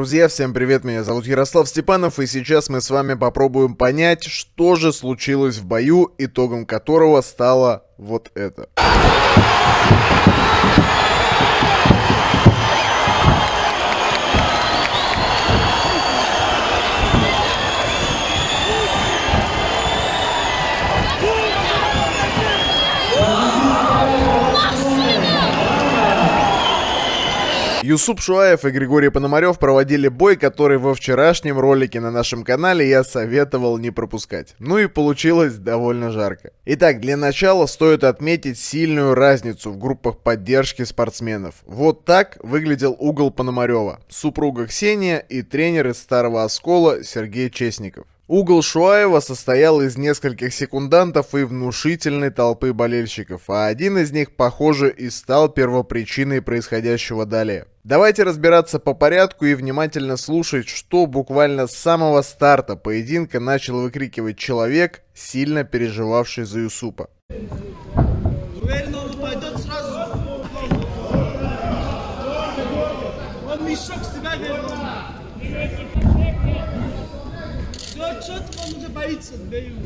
Друзья, всем привет, меня зовут Ярослав Степанов, и сейчас мы с вами попробуем понять, что же случилось в бою, итогом которого стало вот это. Юсуп Шуаев и Григорий Пономарев проводили бой, который во вчерашнем ролике на нашем канале я советовал не пропускать. Ну и получилось довольно жарко. Итак, для начала стоит отметить сильную разницу в группах поддержки спортсменов. Вот так выглядел угол Пономарева, супруга Ксения и тренер из Старого Оскола Сергей Чесников. Угол Шуаева состоял из нескольких секундантов и внушительной толпы болельщиков, а один из них, похоже, и стал первопричиной происходящего далее. Давайте разбираться по порядку и внимательно слушать, что буквально с самого старта поединка начал выкрикивать человек, сильно переживавший за Юсупа. Он мешок себя вернул. Что-то он уже боится, да его.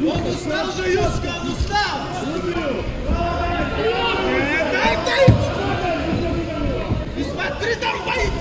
Он устал же, Юска, он устал! Дай ему! И смотри, там боится!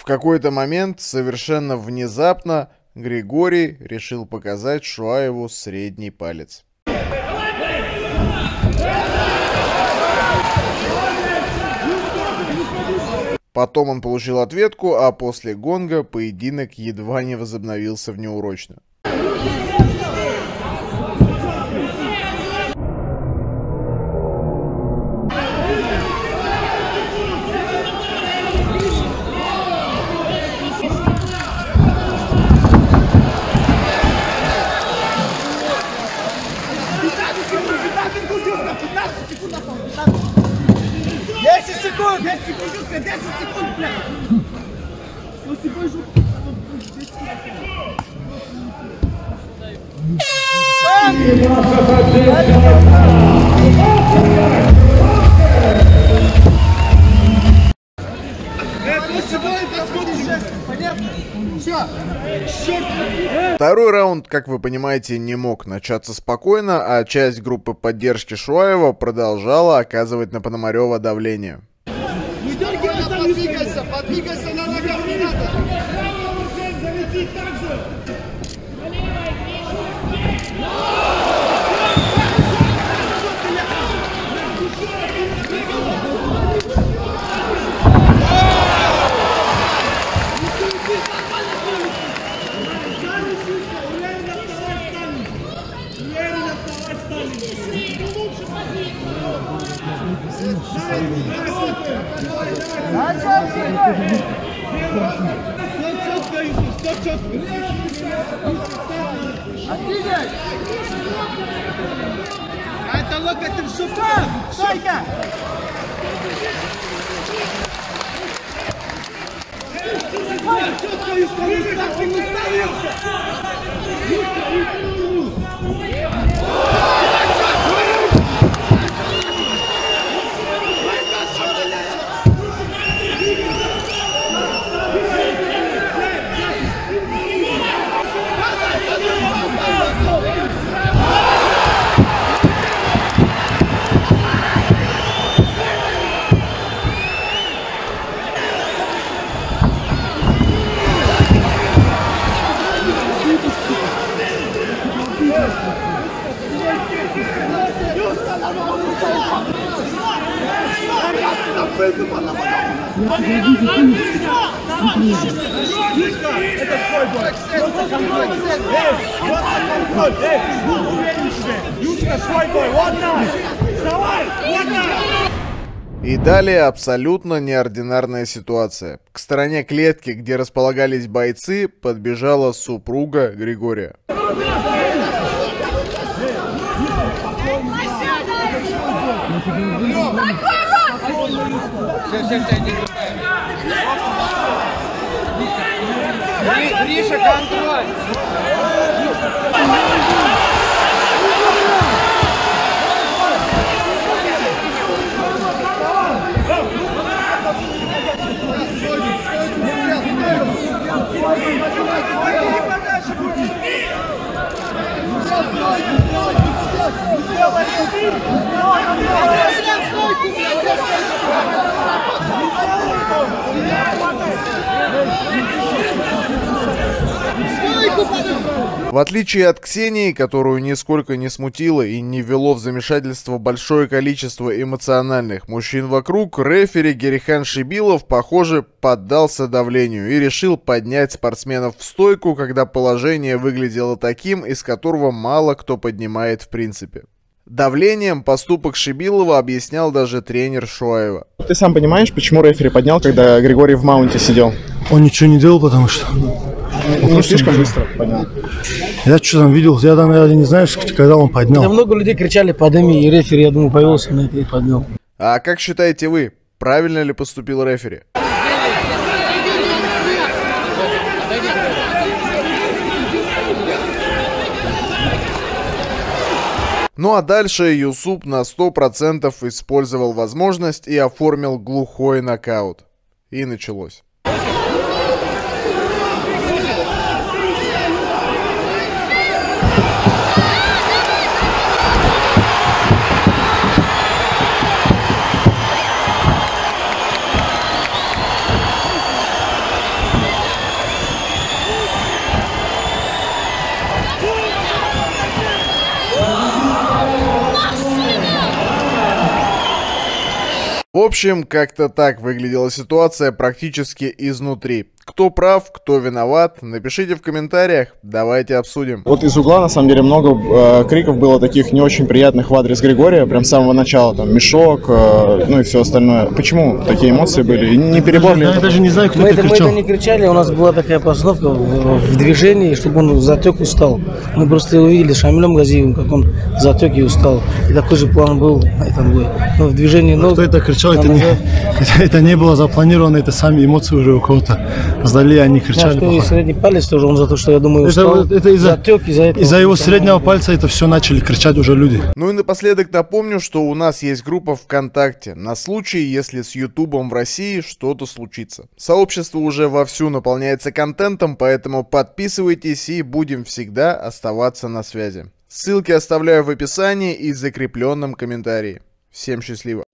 В какой-то момент, совершенно внезапно, Григорий решил показать Шуаеву средний палец. Потом он получил ответку, а после гонга поединок едва не возобновился внеурочно. Второй раунд, как вы понимаете, не мог начаться спокойно, а часть группы поддержки Шуаева продолжала оказывать на Пономарева давление. Не дергайся, подвигайся на ногах, не надо. Субтитры И далее абсолютно неординарная ситуация. К стороне клетки, где располагались бойцы, подбежала супруга Григория. Риша, контроль! В отличие от Ксении, которую нисколько не смутило и не ввело в замешательство большое количество эмоциональных мужчин вокруг, рефери Герихан Шибилов, похоже, поддался давлению и решил поднять спортсменов в стойку, когда положение выглядело таким, из которого мало кто поднимает в принципе. Давлением поступок Шибилова объяснял даже тренер Шуаева. Ты сам понимаешь, почему рефери поднял, когда Григорий в маунте сидел? Он ничего не делал, потому что... Он слишком быстро поднял. Я что там видел, я там не знаю, когда он поднял. Там много людей кричали «подними», и рефери, я думаю, появился на это и поднял. А как считаете вы, правильно ли поступил рефери? Ну а дальше Юсуп на 100% использовал возможность и оформил глухой нокаут. И началось. В общем, как-то так выглядела ситуация практически изнутри. Кто прав, кто виноват, напишите в комментариях, давайте обсудим. Вот из угла, на самом деле, много криков было таких не очень приятных в адрес Григория, прям с самого начала, там, мешок, ну и все остальное. Почему такие эмоции были? И не перебор ли? Я даже не знаю, кто это кричал. Мы это не кричали, у нас была такая постановка в движении, чтобы он затек и устал. Мы просто увидели Шамилем Газиевым, как он затек и устал. И такой же план был на этом бою. Но в движении ног... Кто это кричал? Это не было запланировано, это сами эмоции уже у кого-то. Сдали, они кричали. Да, и средний палец тоже, он за то, что, я думаю, устал, это из-за его среднего пальца это все начали кричать уже люди. Ну и напоследок напомню, что у нас есть группа ВКонтакте на случай, если с Ютубом в России что-то случится. Сообщество уже вовсю наполняется контентом, поэтому подписывайтесь и будем всегда оставаться на связи. Ссылки оставляю в описании и закрепленном комментарии. Всем счастливо!